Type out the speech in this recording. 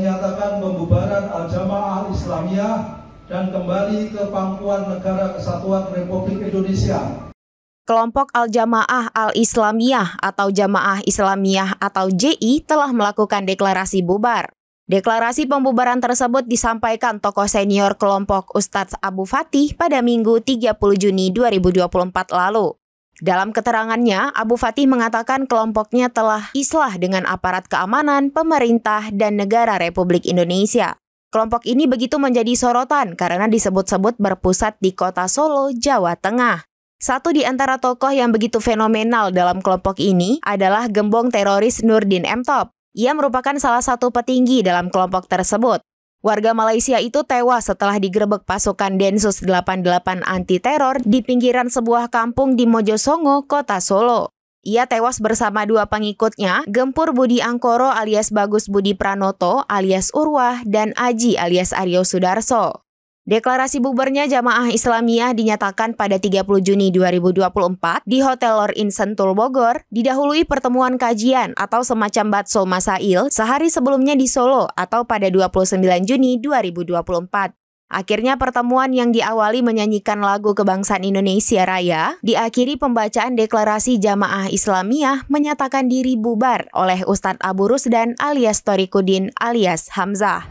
menyatakan pembubaran Al-Jamaah Al-Islamiyah dan kembali ke pangkuan Negara Kesatuan Republik Indonesia. Kelompok Al-Jamaah Al-Islamiyah atau Jamaah Islamiyah atau JI telah melakukan deklarasi bubar. Deklarasi pembubaran tersebut disampaikan tokoh senior kelompok Ustadz Abu Fatih pada Minggu 30 Juni 2024 lalu. Dalam keterangannya, Abu Fatih mengatakan kelompoknya telah islah dengan aparat keamanan, pemerintah, dan negara Republik Indonesia. Kelompok ini begitu menjadi sorotan karena disebut-sebut berpusat di kota Solo, Jawa Tengah. Satu di antara tokoh yang begitu fenomenal dalam kelompok ini adalah gembong teroris Noordin M. Top. Ia merupakan salah satu petinggi dalam kelompok tersebut. Warga Malaysia itu tewas setelah digerebek pasukan Densus 88 anti-teror di pinggiran sebuah kampung di Mojosongo, kota Solo. Ia tewas bersama dua pengikutnya, Gempur Budi Angkoro alias Bagus Budi Pranoto alias Urwah dan Aji alias Aryo Sudarso. Deklarasi bubarnya Jamaah Islamiyah dinyatakan pada 30 Juni 2024 di Hotel Lorin Sentul Bogor, didahului pertemuan kajian atau semacam Batso Masail sehari sebelumnya di Solo atau pada 29 Juni 2024. Akhirnya pertemuan yang diawali menyanyikan lagu Kebangsaan Indonesia Raya, diakhiri pembacaan deklarasi Jamaah Islamiyah menyatakan diri bubar oleh Ustadz Abu Rusdan alias Torikuddin alias Hamzah.